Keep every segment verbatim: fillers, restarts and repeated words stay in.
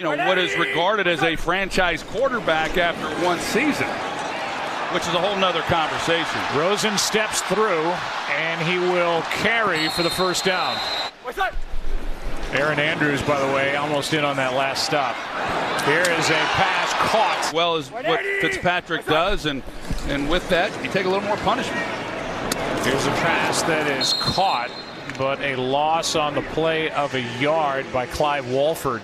you know, what is regarded as a franchise quarterback after one season, which is a whole nother conversation. Rosen steps through, and he will carry for the first down. What's up? Aaron Andrews, by the way, almost in on that last stop. Here is a pass caught. Well, as what Fitzpatrick does, and, and with that, you take a little more punishment. Here's a pass that is caught, but a loss on the play of a yard by Clive Wolford.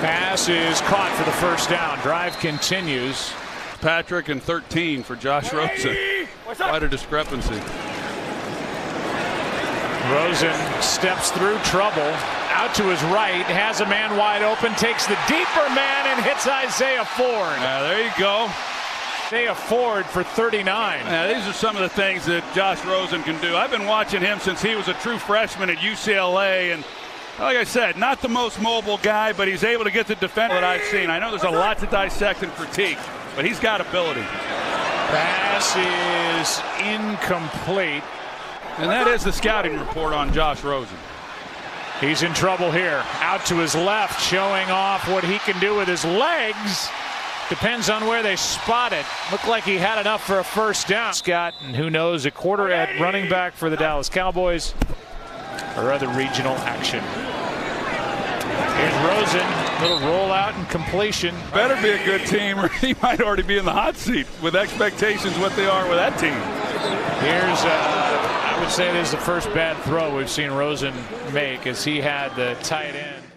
Pass is caught for the first down. Drive continues. Patrick and thirteen for Josh Rosen. Quite a discrepancy. Rosen steps through trouble, out to his right, has a man wide open, takes the deeper man and hits Isaiah Ford. Now, there you go. Isaiah Ford for thirty-nine. Now, these are some of the things that Josh Rosen can do. I've been watching him since he was a true freshman at U C L A, and like I said, not the most mobile guy, but he's able to get the defender that I've seen. I know there's a lot to dissect and critique, but he's got ability. Pass is incomplete. And that is the scouting report on Josh Rosen. He's in trouble here. Out to his left, showing off what he can do with his legs. Depends on where they spot it. Looked like he had enough for a first down. Scott, and who knows, a quarter at running back for the Dallas Cowboys. Or other regional action. Here's Rosen. Little rollout and completion. Better be a good team or he might already be in the hot seat with expectations what they are with that team. Here's uh, I would say it is the first bad throw we've seen Rosen make, as he had the tight end.